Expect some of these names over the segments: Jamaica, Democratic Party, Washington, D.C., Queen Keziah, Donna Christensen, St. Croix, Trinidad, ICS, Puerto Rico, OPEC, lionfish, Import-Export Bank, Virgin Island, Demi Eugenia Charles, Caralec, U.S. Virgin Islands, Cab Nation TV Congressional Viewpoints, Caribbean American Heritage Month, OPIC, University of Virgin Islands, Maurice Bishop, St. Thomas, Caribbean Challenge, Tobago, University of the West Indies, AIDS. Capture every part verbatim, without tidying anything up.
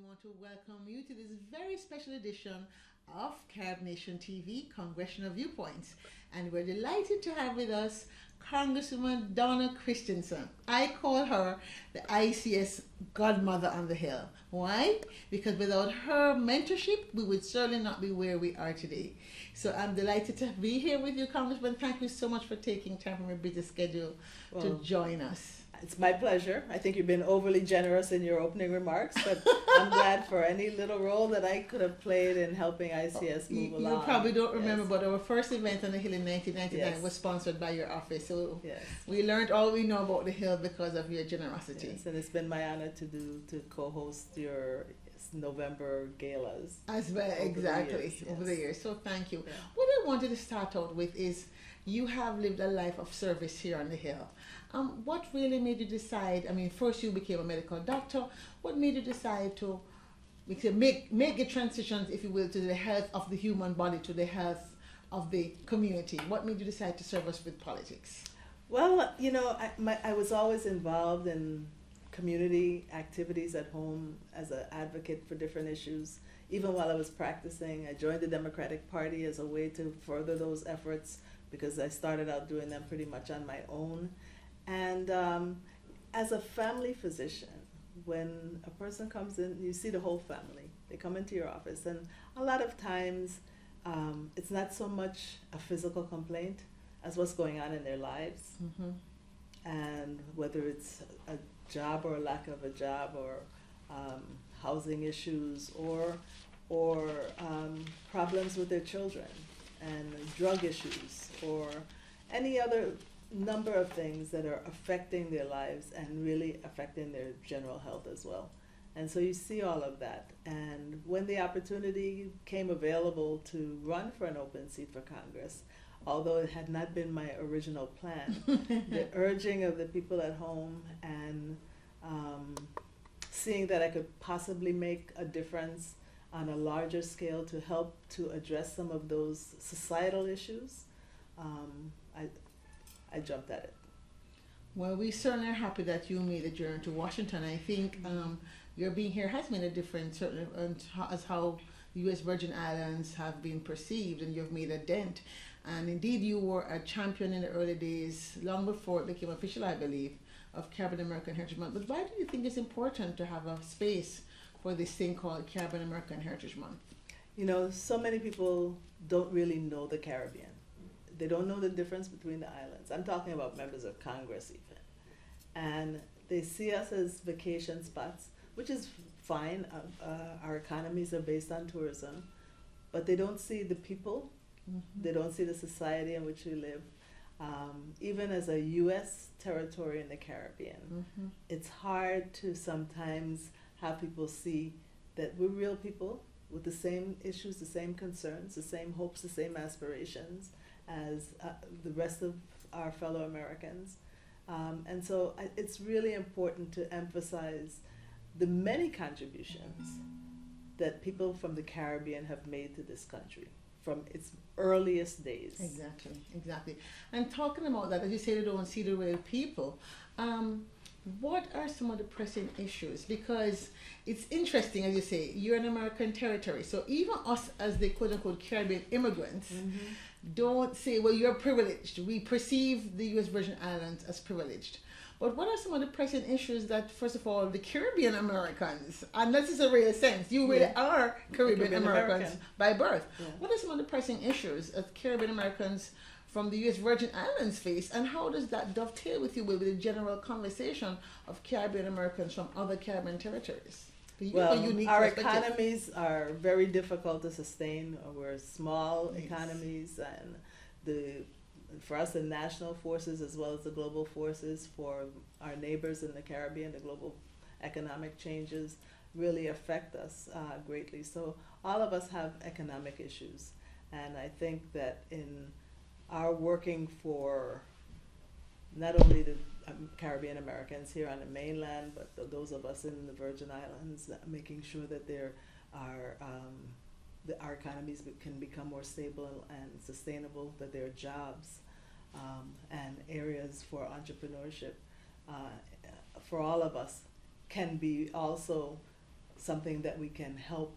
we want to welcome you to this very special edition of Cab Nation T V Congressional Viewpoints. And we're delighted to have with us Congresswoman Donna Christensen. I call her the I C S godmother on the Hill. Why? Because without her mentorship, we would certainly not be where we are today. So I'm delighted to be here with you, Congressman. Thank you so much for taking time from your busy schedule well, to join us. It's my pleasure. I think you've been overly generous in your opening remarks, but I'm glad for any little role that I could have played in helping I C S move you, along. You probably don't remember, yes. but our first event on the Hill in nineteen ninety-nine yes. was sponsored by your office. So yes. we learned all we know about the Hill because of your generosity. Yes, and it's been my honor to do to co-host your November galas. As well, over exactly, the years, yes. over the years. So thank you. Yeah. What I wanted to start out with is you have lived a life of service here on the Hill. Um, what really made you decide, I mean, first you became a medical doctor. What made you decide to make, make a transition, if you will, to the health of the human body, to the health of the community? What made you decide to serve us with politics? Well, you know, I, my, I was always involved in community activities at home as an advocate for different issues. Even while I was practicing, I joined the Democratic Party as a way to further those efforts because I started out doing them pretty much on my own. And um, as a family physician, when a person comes in, you see the whole family. They come into your office, and a lot of times um, it's not so much a physical complaint as what's going on in their lives. Mm-hmm. And whether it's a job or a lack of a job or um, housing issues or, or um, problems with their children and drug issues or any other number of things that are affecting their lives and really affecting their general health as well. And so you see all of that. And when the opportunity came available to run for an open seat for Congress, although it had not been my original plan, the urging of the people at home and um, seeing that I could possibly make a difference on a larger scale to help to address some of those societal issues, um, I, I jumped at it. Well, we certainly are happy that you made a journey to Washington. I think um, your being here has made a difference, certainly, as how the U S Virgin Islands have been perceived, and you've made a dent. And indeed, you were a champion in the early days, long before it became official, I believe, of Caribbean American Heritage Month. But why do you think it's important to have a space for this thing called Caribbean American Heritage Month? You know, so many people don't really know the Caribbean. They don't know the difference between the islands. I'm talking about members of Congress even. And they see us as vacation spots, which is fine. Uh, uh, our economies are based on tourism, but they don't see the people. Mm-hmm. They don't see the society in which we live. Um, even as a U S territory in the Caribbean, mm-hmm. it's hard to sometimes have people see that we're real people with the same issues, the same concerns, the same hopes, the same aspirations as uh, the rest of our fellow Americans. Um, and so I, it's really important to emphasize the many contributions that people from the Caribbean have made to this country from its earliest days. Exactly, exactly. And talking about that, as you say, they don't see the real people. Um, what are some of the pressing issues? Because it's interesting, as you say, you're an American territory. So even us as the quote-unquote Caribbean immigrants, mm-hmm. don't say, well, you're privileged. We perceive the U S Virgin Islands as privileged. But what are some of the pressing issues that, first of all, the Caribbean Americans, and this is a real sense, you really yeah. are Caribbean, Caribbean Americans American. by birth. Yeah. What are some of the pressing issues that Caribbean Americans from the U S Virgin Islands face, and how does that dovetail with you with the general conversation of Caribbean Americans from other Caribbean territories? Well, our economies are very difficult to sustain. We're small yes. economies, and the for us the national forces as well as the global forces for our neighbors in the Caribbean, the global economic changes really affect us uh, greatly. So all of us have economic issues, and I think that in our working for not only the um, Caribbean Americans here on the mainland, but th those of us in the Virgin Islands, making sure that there are um, our economies can become more stable and sustainable, that there are jobs um, and areas for entrepreneurship uh, for all of us can be also something that we can help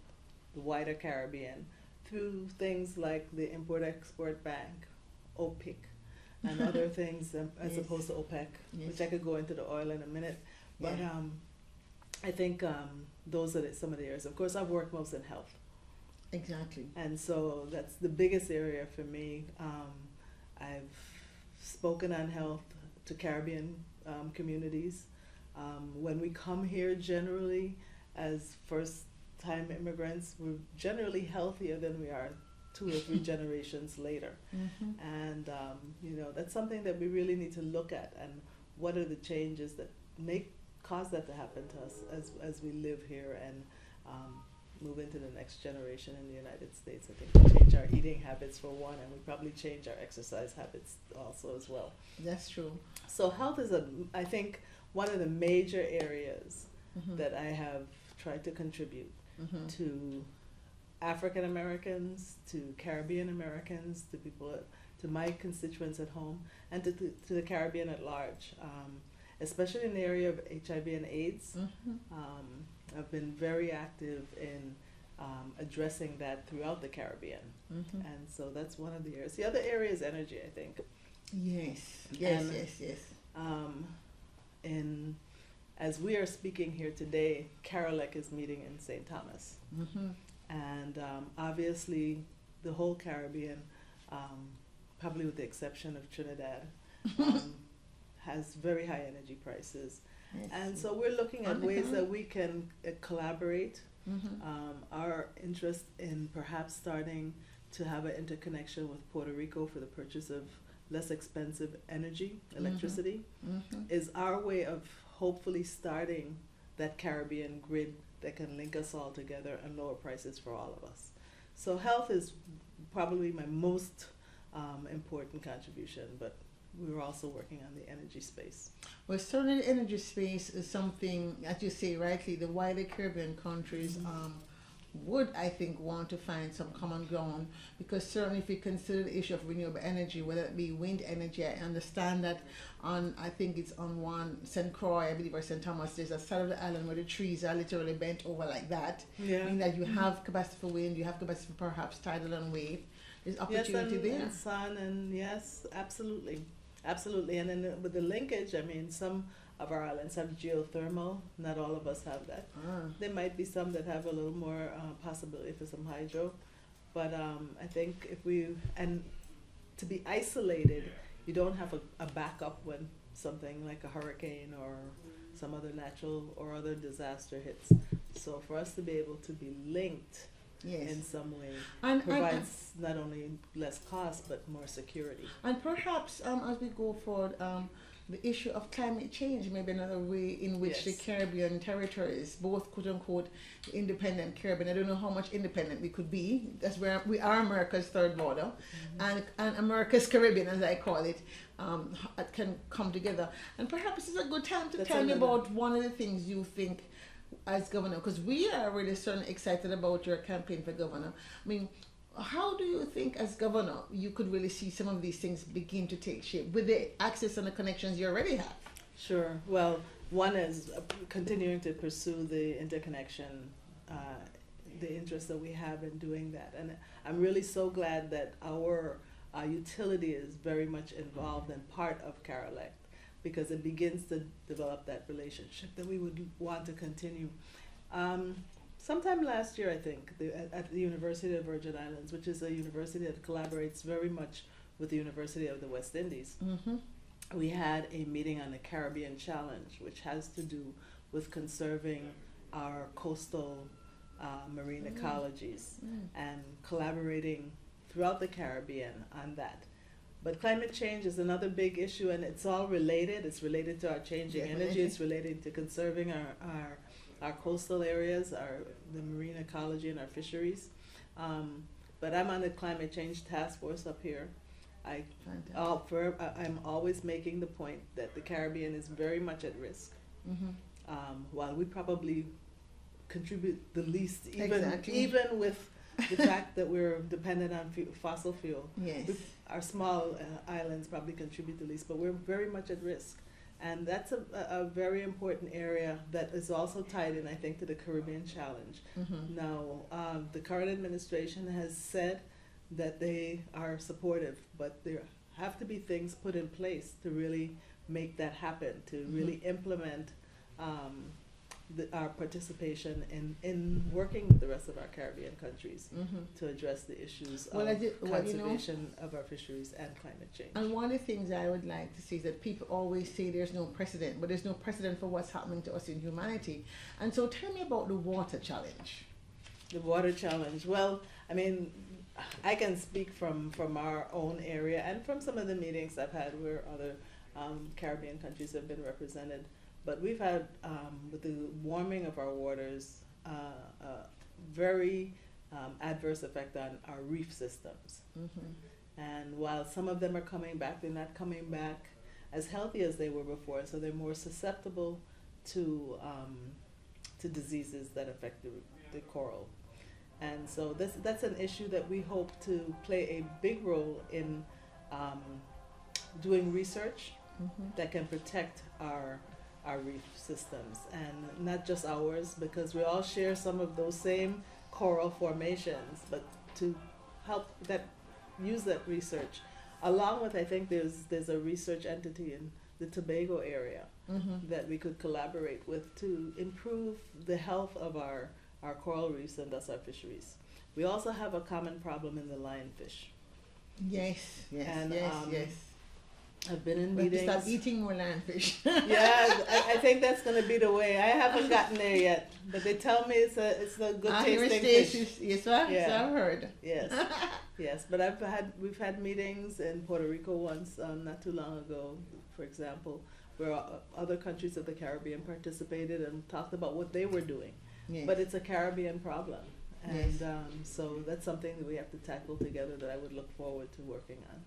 the wider Caribbean through things like the Import-Export Bank, O P I C, and other things um, as yes. opposed to OPEC, yes. which I could go into the oil in a minute. But yeah. um, I think um, those are the, some of the areas. Of course, I've worked most in health. Exactly. And so that's the biggest area for me. Um, I've spoken on health to Caribbean um, communities. Um, when we come here generally as first-time immigrants, we're generally healthier than we are two or three generations later. Mm-hmm. And, um, you know, that's something that we really need to look at, and what are the changes that make cause that to happen to us as, as we live here and um, move into the next generation in the United States. I think we change our eating habits for one, and we probably change our exercise habits also as well. That's true. So health is, a, I think, one of the major areas mm-hmm. that I have tried to contribute mm-hmm. to African Americans, to Caribbean Americans, to people, at, to my constituents at home, and to, to, to the Caribbean at large, um, especially in the area of H I V and AIDS. Mm-hmm. um, I've been very active in um, addressing that throughout the Caribbean. Mm-hmm. And so that's one of the areas. The other area is energy, I think. Yes, yes, and, yes, yes. Um, in, as we are speaking here today, Caralec is meeting in Saint Thomas. Mm-hmm. And um, obviously, the whole Caribbean, um, probably with the exception of Trinidad, um, has very high energy prices. And so we're looking at ways that we can uh, collaborate. Mm-hmm. um, our interest in perhaps starting to have an interconnection with Puerto Rico for the purchase of less expensive energy, electricity, mm-hmm. Mm-hmm. is our way of hopefully starting that Caribbean grid that can link us all together and lower prices for all of us. So health is probably my most um, important contribution, but we were also working on the energy space. Well, certainly the energy space is something, as you say rightly, the wider Caribbean countries mm-hmm. um, would, I think, want to find some common ground, because certainly if you consider the issue of renewable energy, whether it be wind energy, I understand that on, I think it's on one, Saint Croix, I believe, or Saint Thomas, there's a side of the island where the trees are literally bent over like that, yeah. meaning that you mm-hmm. have capacity for wind, you have capacity for perhaps tidal and wave. There's opportunity yes, and, there. And sun, and yes, absolutely. Absolutely, and then with the linkage, I mean, some of our islands have geothermal. Not all of us have that. Uh. There might be some that have a little more uh, possibility for some hydro, but um, I think if we, and to be isolated, you don't have a, a backup when something like a hurricane or some other natural or other disaster hits. So for us to be able to be linked yes. in some way and, provides and, and, not only less cost but more security. And perhaps um, as we go forward, um, the issue of climate change may be another way in which yes. the Caribbean territories, both quote-unquote independent Caribbean, I don't know how much independent we could be, that's where we are, America's third border, mm-hmm. and, and America's Caribbean, as I call it, um, can come together. And perhaps it's a good time to that's tell me about one of the things you think as governor, because we are really certainly excited about your campaign for governor. I mean, how do you think as governor you could really see some of these things begin to take shape with the access and the connections you already have? Sure. Well, one is uh, continuing to pursue the interconnection, uh, the interest that we have in doing that. And I'm really so glad that our uh, utility is very much involved and part of Caralec, because it begins to develop that relationship that we would want to continue. Um, sometime last year, I think, the, at, at the University of Virgin Islands, which is a university that collaborates very much with the University of the West Indies, mm-hmm. we had a meeting on the Caribbean Challenge, which has to do with conserving our coastal uh, marine mm-hmm. ecologies mm-hmm. and collaborating throughout the Caribbean on that. But climate change is another big issue, and it's all related. It's related to our changing yeah, energy. It's related to conserving our, our, our coastal areas, our the marine ecology, and our fisheries. Um, but I'm on the climate change task force up here. I, I'll, for, I, I'm always making the point that the Caribbean is very much at risk. Mm-hmm. um, while we probably contribute the least, even, exactly. even with the fact that we're dependent on f fossil fuel. Yes. Our small uh, islands probably contribute the least, but we're very much at risk. And that's a, a very important area that is also tied in, I think, to the Caribbean Challenge. Mm-hmm. Now, um, the current administration has said that they are supportive, but there have to be things put in place to really make that happen, to mm-hmm. really implement um, the, our participation in, in working with the rest of our Caribbean countries mm-hmm. to address the issues well, of did, well, conservation you know, of our fisheries and climate change. And one of the things I would like to see is that people always say there's no precedent, but there's no precedent for what's happening to us in humanity. And so tell me about the water challenge. The water challenge. Well, I mean, I can speak from, from our own area and from some of the meetings I've had where other um, Caribbean countries have been represented. But we've had, um, with the warming of our waters, uh, a very um, adverse effect on our reef systems. Mm-hmm. And while some of them are coming back, they're not coming back as healthy as they were before, so they're more susceptible to, um, to diseases that affect the, the coral. And so this, that's an issue that we hope to play a big role in um, doing research mm-hmm. that can protect our our reef systems, and not just ours, because we all share some of those same coral formations, but to help that use that research along with, I think there's there's a research entity in the Tobago area mm-hmm. that we could collaborate with to improve the health of our our coral reefs and thus our fisheries. We also have a common problem in the lionfish. Yes, yes, and, yes, um, yes. I've been in meetings. We have to start eating more lionfish. Yeah, I, I think that's going to be the way. I haven't gotten there yet, but they tell me it's a it's a good tasting fish. Is, yes, sir. Yeah. So I've heard. Yes, yes. But I've had we've had meetings in Puerto Rico once, um, not too long ago, for example, where other countries of the Caribbean participated and talked about what they were doing. Yes. But it's a Caribbean problem. And yes. um, so that's something that we have to tackle together that I would look forward to working on.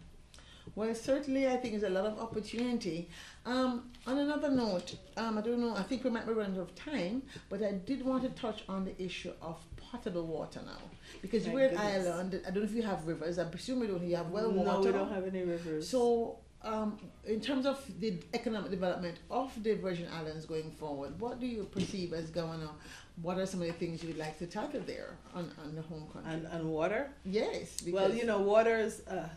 Well, certainly I think there's a lot of opportunity. Um, on another note, um, I don't know, I think we might be running out of time, but I did want to touch on the issue of potable water now. Because we're an island, I don't know if you have rivers, I presume we don't, you have well water. No, we don't have any rivers. So, um, in terms of the economic development of the Virgin Islands going forward, what do you perceive as going on? What are some of the things you would like to tackle there on, on the home country? And, and water? Yes. Well, you know, water is uh,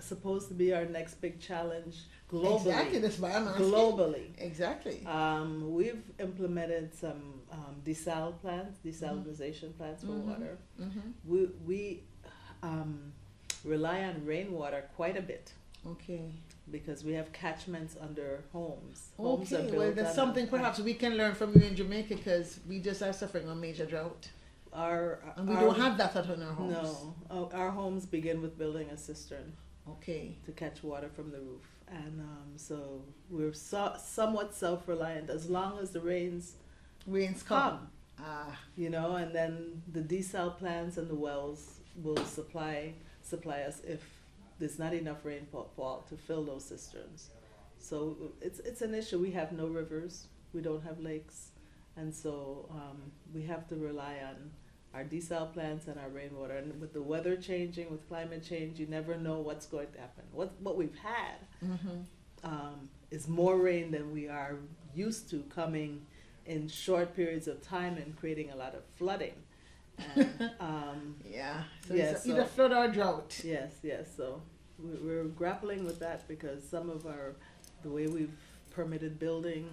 supposed to be our next big challenge globally. Exactly, that's why I'm asking. Globally. Exactly. Um, we've implemented some um, desal plants, desalinization mm-hmm. plants for mm-hmm. water. Mm-hmm. We, we um, rely on rainwater quite a bit. Okay. Because we have catchments under homes. homes okay, well that's something perhaps we can learn from you in Jamaica, because we just are suffering a major drought. Our, and we our, don't have that on our homes. No, our homes begin with building a cistern. Okay. To catch water from the roof. And um, so we're so, somewhat self-reliant as long as the rains, rains come. come. Ah. You know, and then the desal plants and the wells will supply, supply us if there's not enough rainfall to fill those cisterns. So it's, it's an issue. We have no rivers. We don't have lakes. And so um, we have to rely on our desal plants and our rainwater. And with the weather changing, with climate change, you never know what's going to happen. What, what we've had mm-hmm. um, is more rain than we are used to coming in short periods of time and creating a lot of flooding. And, um, yeah, so yeah, it's so, either flood or drought. Yes, yes. So we, we're grappling with that, because some of our, the way we've permitted building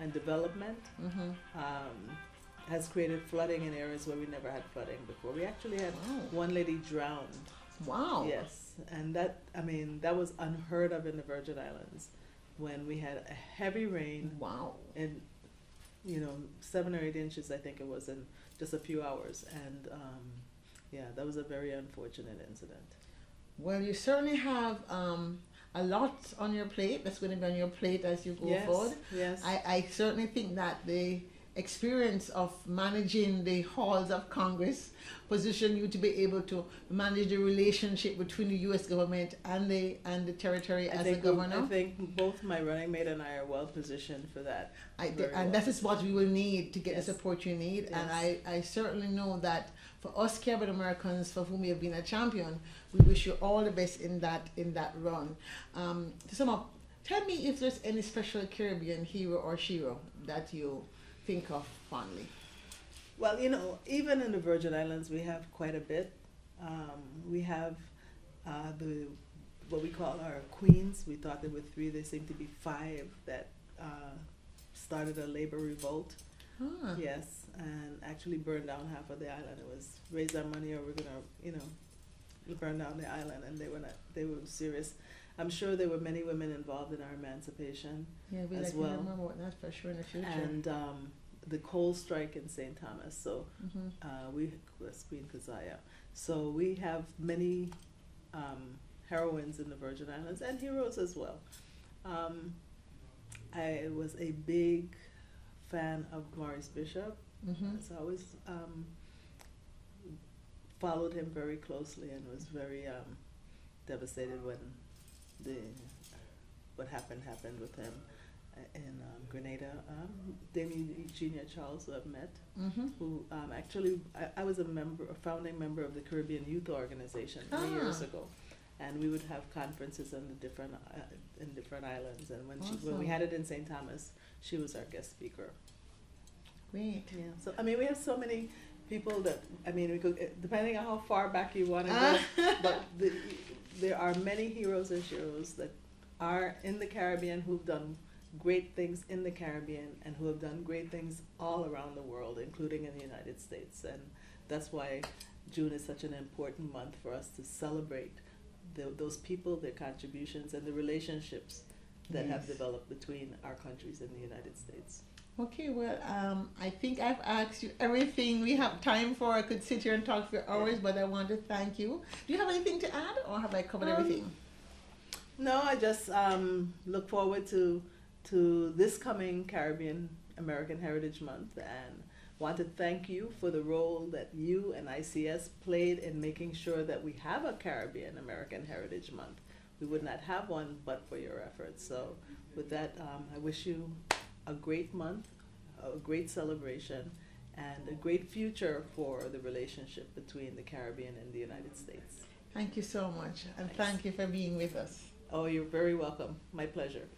and development mm-hmm. um, has created flooding in areas where we never had flooding before. We actually had wow. one lady drowned. Wow. Yes, and that, I mean, that was unheard of in the Virgin Islands, when we had a heavy rain. Wow. And, you know, seven or eight inches, I think it was, in just a few hours. And um, yeah, that was a very unfortunate incident. Well, you certainly have um, a lot on your plate. That's going to be on your plate as you go yes, forward. Yes, I, I certainly think that the experience of managing the halls of Congress position you to be able to manage the relationship between the U S government and the and the territory I as a governor. We, I think both my running mate and I are well positioned for that. I th and well. That is what we will need to get yes. the support you need. Yes. And I, I certainly know that for us Caribbean Americans, for whom you have been a champion, we wish you all the best in that in that run. Um, to sum up, Tell me if there's any special Caribbean hero or shero that you think of fondly. Well, you know, even in the Virgin Islands, we have quite a bit. Um, we have uh, the what we call our queens. We thought there were three. There seem to be five that uh, started a labor revolt. Huh. Yes, and actually burned down half of the island. It was raise our money or we're gonna, you know, burn down the island. And they were not. They were serious. I'm sure there were many women involved in our emancipation. Yeah, we as like well. Remember that for sure in the future. And um, the coal strike in Saint Thomas. So mm-hmm. uh, we, Queen Keziah. So we have many um, heroines in the Virgin Islands and heroes as well. Um, I was a big fan of Maurice Bishop. Mm-hmm. So I always um, followed him very closely and was very um, devastated when the what happened happened with him in um, Grenada. Um, Demi Eugenia Charles, who I've met, mm-hmm. who um, actually I, I was a member, a founding member of the Caribbean Youth Organization ah. many years ago, and we would have conferences in the different uh, in different islands. And when awesome. she, when we had it in Saint Thomas, she was our guest speaker. Great. Yeah. So I mean, we have so many people that I mean, we could depending on how far back you want to ah. go, but the, there are many heroes and sheroes that are in the Caribbean who've done great things in the Caribbean and who have done great things all around the world, including in the United States. And that's why June is such an important month for us to celebrate the, those people, their contributions, and the relationships that yes. have developed between our countries and the United States. Okay, well, um, I think I've asked you everything we have time for. I could sit here and talk for hours, yeah. but I want to thank you. Do you have anything to add, or have I covered um, everything? No, I just um, look forward to to this coming Caribbean American Heritage Month, and want to thank you for the role that you and I C S played in making sure that we have a Caribbean American Heritage Month. We would not have one but for your efforts. So with that, um, I wish you a great month, a great celebration, and a great future for the relationship between the Caribbean and the United States. Thank you so much, and nice. Thank you for being with us. Oh, you're very welcome. My pleasure.